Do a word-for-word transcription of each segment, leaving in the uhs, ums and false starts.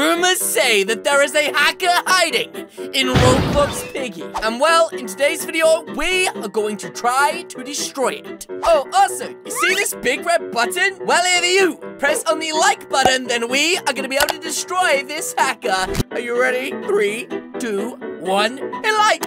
Rumors say that there is a hacker hiding in Roblox Piggy. And well, in today's video, we are going to try to destroy it. Oh, also, you see this big red button? Well, either you press on the like button, then we are going to be able to destroy this hacker. Are you ready? Three, two, one, and like.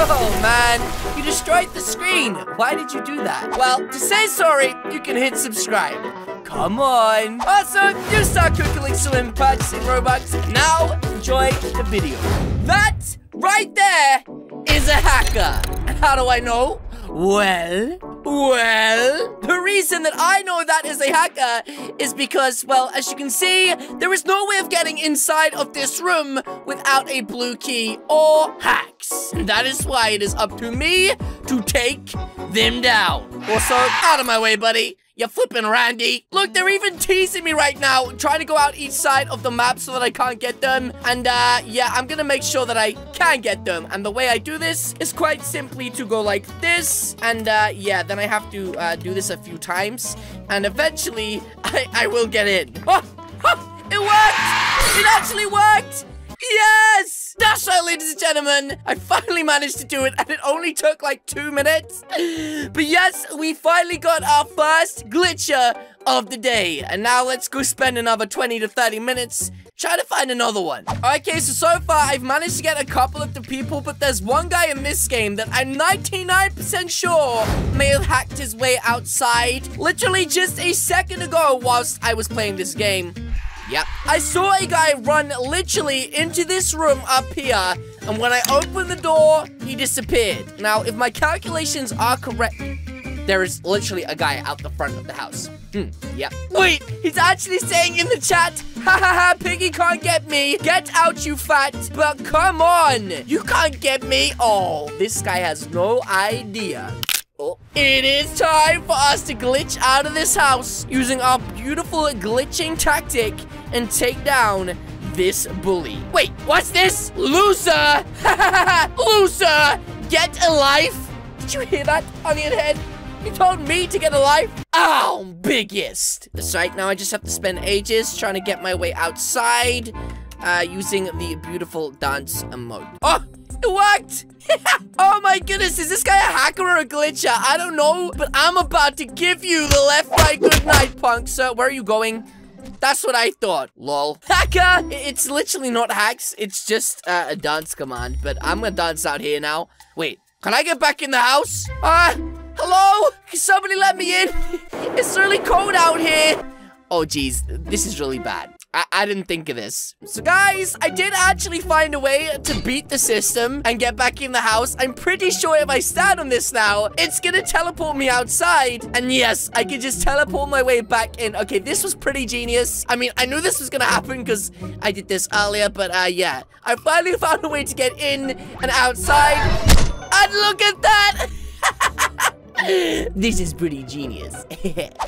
Oh man, you destroyed the screen. Why did you do that? Well, to say sorry, you can hit subscribe. Come on. Also, you start quickly selling purchasing in Robux. Now, enjoy the video. That right there is a hacker. And how do I know? Well, well, the reason that I know that is a hacker is because, well, as you can see, there is no way of getting inside of this room without a blue key or hacks. And that is why it is up to me to take them down. Also, out of my way, buddy. You're flipping, Randy. Look, they're even teasing me right now, trying to go out each side of the map so that I can't get them. And, uh, yeah, I'm gonna make sure that I can get them. And the way I do this is quite simply to go like this. And, uh, yeah, then I have to, uh, do this a few times. And eventually, I, I will get in. Oh, oh, it worked! It actually worked! Yes! That's right, ladies and gentlemen. I finally managed to do it, and it only took like two minutes. But yes, we finally got our first glitcher of the day. And now let's go spend another twenty to thirty minutes trying to find another one. Okay, so so far, I've managed to get a couple of the people, but there's one guy in this game that I'm ninety-nine percent sure may have hacked his way outside literally just a second ago whilst I was playing this game. Yep. I saw a guy run literally into this room up here, and when I opened the door, he disappeared. Now, if my calculations are correct, there is literally a guy out the front of the house. Hmm, yep. Wait, he's actually saying in the chat, ha ha ha, Piggy can't get me. Get out, you fat. But come on, you can't get me. Oh, this guy has no idea. Oh. It is time for us to glitch out of this house using our beautiful glitching tactic and take down this bully. Wait, what's this? Loser! Loser! Get a life! Did you hear that, onion head? You told me to get a life? Ow, biggest! That's right, now I just have to spend ages trying to get my way outside uh, using the beautiful dance emote. Oh! It worked! Oh my goodness, is this guy a hacker or a glitcher? I don't know, but I'm about to give you the left right good night, punk. Sir, where are you going? That's what I thought, lol. Hacker! It's literally not hacks, it's just uh, a dance command, but I'm gonna dance out here now. Wait, can I get back in the house? Uh, hello? Can somebody let me in? It's really cold out here. Oh geez, this is really bad. I, I didn't think of this. So guys, I did actually find a way to beat the system and get back in the house. I'm pretty sure if I stand on this now, it's gonna teleport me outside. And yes, I can just teleport my way back in. Okay, this was pretty genius. I mean, I knew this was gonna happen because I did this earlier, but uh, yeah. I finally found a way to get in and outside. And look at that! This is pretty genius.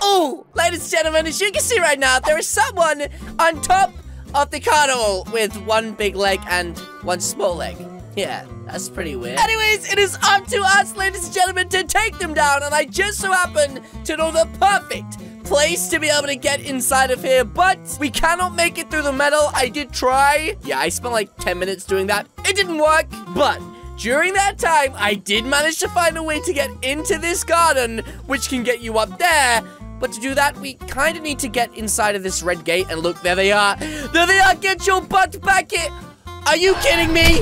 Oh, ladies and gentlemen, as you can see right now, there is someone on top of the carnival with one big leg and one small leg. Yeah, that's pretty weird. Anyways, it is up to us, ladies and gentlemen, to take them down, and I just so happen to know the perfect place to be able to get inside of here, but we cannot make it through the metal. I did try. Yeah, I spent like ten minutes doing that. It didn't work, but during that time, I did manage to find a way to get into this garden, which can get you up there. But to do that, we kind of need to get inside of this red gate. And look, there they are. There they are. Get your butt back here. Are you kidding me?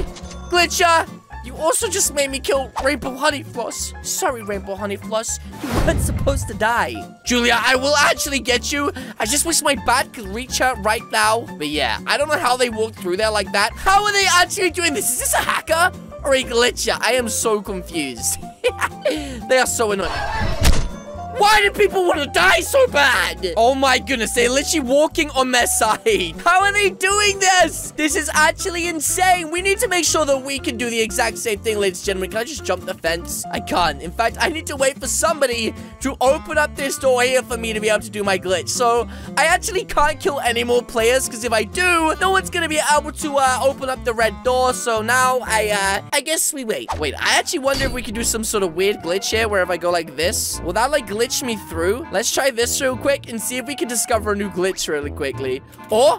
Glitcher, you also just made me kill Rainbow Honeyfloss. Sorry, Rainbow Honeyfloss. You weren't supposed to die. Julia, I will actually get you. I just wish my bat could reach her right now. But yeah, I don't know how they walked through there like that. How are they actually doing this? Is this a hacker? Or a glitcher? I am so confused. They are so annoying. Why do people want to die so bad? Oh my goodness, they're literally walking on their side. How are they doing this? This is actually insane. We need to make sure that we can do the exact same thing, ladies and gentlemen. Can I just jump the fence? I can't. In fact, I need to wait for somebody to open up this door here for me to be able to do my glitch. So, I actually can't kill any more players, because if I do, no one's going to be able to uh, open up the red door. So now, I uh, I guess we wait. Wait, I actually wonder if we could do some sort of weird glitch here, where if I go like this, will that like glitch glitch me through? Let's try this real quick and see if we can discover a new glitch really quickly. Or...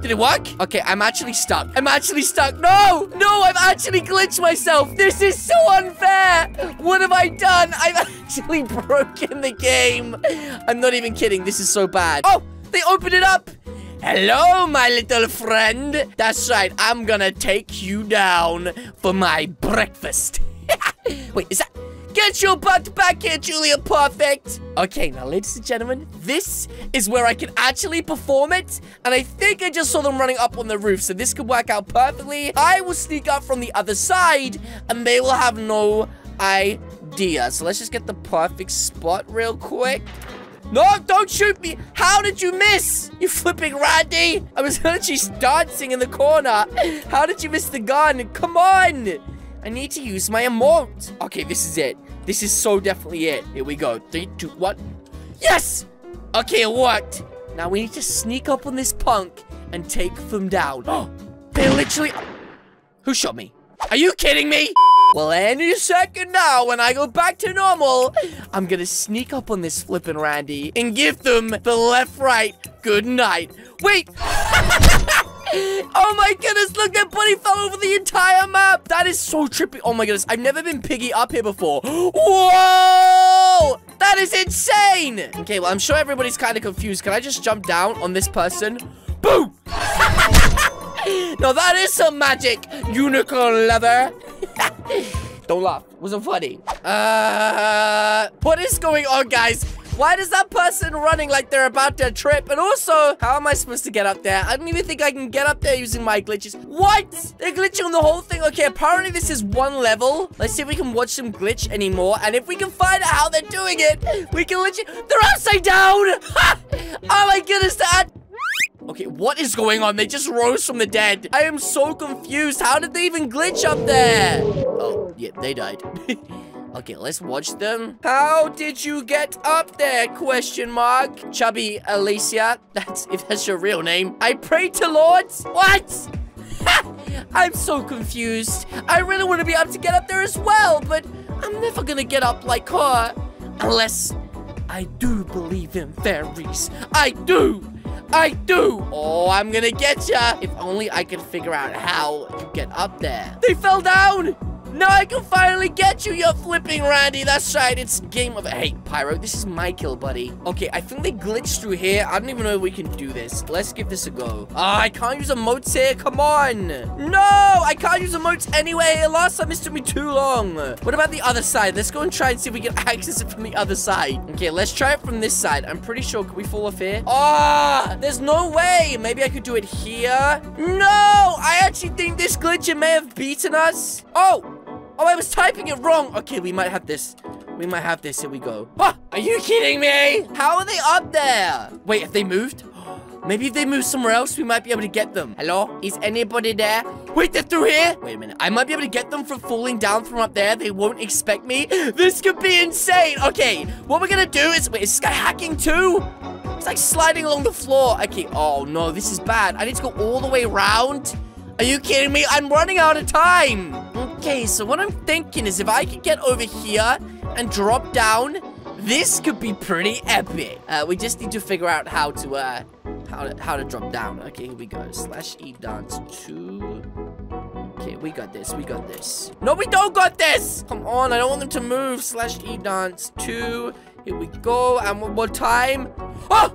did it work? Okay, I'm actually stuck. I'm actually stuck. No! No, I've actually glitched myself. This is so unfair. What have I done? I've actually broken the game. I'm not even kidding. This is so bad. Oh, they opened it up. Hello, my little friend. That's right. I'm gonna take you down for my breakfast. Wait, is that... get your butt back here, Julia Perfect! Okay, now, ladies and gentlemen, this is where I can actually perform it. And I think I just saw them running up on the roof, so this could work out perfectly. I will sneak up from the other side, and they will have no idea. So let's just get the perfect spot real quick. No, don't shoot me! How did you miss? You flipping Randy! I was literally dancing in the corner. How did you miss the gun? Come on! I need to use my emote. Okay, this is it. This is so definitely it. Here we go. Three, two, one. Yes! Okay, it worked. Now we need to sneak up on this punk and take them down. Oh, they literally... who shot me? Are you kidding me? Well, any second now, when I go back to normal, I'm gonna sneak up on this flippin' Randy and give them the left-right good night. Wait! Oh my goodness, look, that bunny fell over the entire map. That is so trippy. Oh my goodness, I've never been Piggy up here before. Whoa! That is insane! Okay, well, I'm sure everybody's kind of confused. Can I just jump down on this person? Boom! Now that is some magic, unicorn leather. Don't laugh. Wasn't funny. Uh, what is going on, guys? Why does that person running like they're about to trip? And also, how am I supposed to get up there? I don't even think I can get up there using my glitches. What? They're glitching on the whole thing. Okay, apparently this is one level. Let's see if we can watch them glitch anymore. And if we can find out how they're doing it, we can literally... they're upside down! Ha! Oh my goodness, that... okay, what is going on? They just rose from the dead. I am so confused. How did they even glitch up there? Oh, yeah, they died. Okay, let's watch them. How did you get up there, question mark? Chubby Alicia, that's, if that's your real name. I pray to lords. What? I'm so confused. I really want to be able to get up there as well, but I'm never going to get up like her. Unless I do believe in fairies. I do. I do! Oh, I'm gonna get ya! If only I could figure out how to get up there. They fell down! Now I can finally get you, you flipping Randy! That's right, it's game of... hey, Pyro, this is my kill, buddy. Okay, I think they glitched through here. I don't even know if we can do this. Let's give this a go. Ah, uh, I can't use emotes here, come on! No! I can't use emotes anyway! Last time this took me too long. What about the other side? Let's go and try and see if we can access it from the other side. Okay, let's try it from this side. I'm pretty sure... can we fall off here? Ah! Oh, there's no way! Maybe I could do it here? No! I actually think this glitcher may have beaten us. Oh! Oh, I was typing it wrong. Okay, we might have this. We might have this. Here we go. Ah, are you kidding me? How are they up there? Wait, have they moved? Maybe if they move somewhere else, we might be able to get them. Hello? Is anybody there? Wait, they're through here? Wait a minute. I might be able to get them from falling down from up there. They won't expect me. This could be insane. Okay, what we're gonna do is... wait, is this guy hacking too? It's like sliding along the floor. Okay, oh no, this is bad. I need to go all the way around. Are you kidding me? I'm running out of time. Okay, so what I'm thinking is if I could get over here and drop down, this could be pretty epic. Uh, we just need to figure out how to, uh, how to, how to drop down. Okay, here we go. Slash E dance two. Okay, we got this. We got this. No, we don't got this. Come on, I don't want them to move. Slash E dance two. Here we go. And one more time. Oh!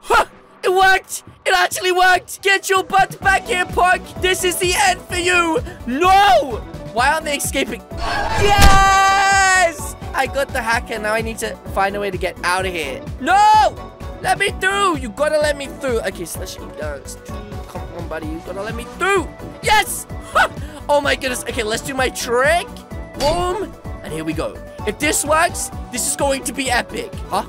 Huh! It worked! It actually worked! Get your butt back here, punk! This is the end for you! No! Why aren't they escaping? Yes! I got the hacker. Now I need to find a way to get out of here. No! Let me through! You gotta let me through. Okay, slash E dance. Come on, buddy. You gotta let me through. Yes! Ha! Oh, my goodness. Okay, let's do my trick. Boom. And here we go. If this works, this is going to be epic. Huh?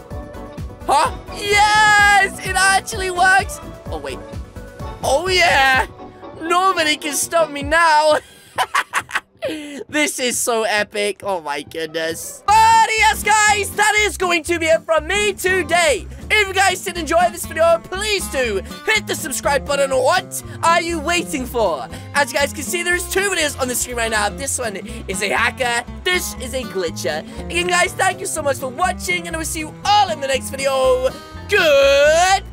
Huh? Yes! It actually works! Oh, wait. Oh, yeah! Nobody can stop me now! This is so epic. Oh, my goodness. Ah! And yes, guys, that is going to be it from me today. If you guys did enjoy this video, please do hit the subscribe button. What are you waiting for? As you guys can see, there's two videos on the screen right now. This one is a hacker. This is a glitcher. Again, guys, thank you so much for watching, and I will see you all in the next video. Good.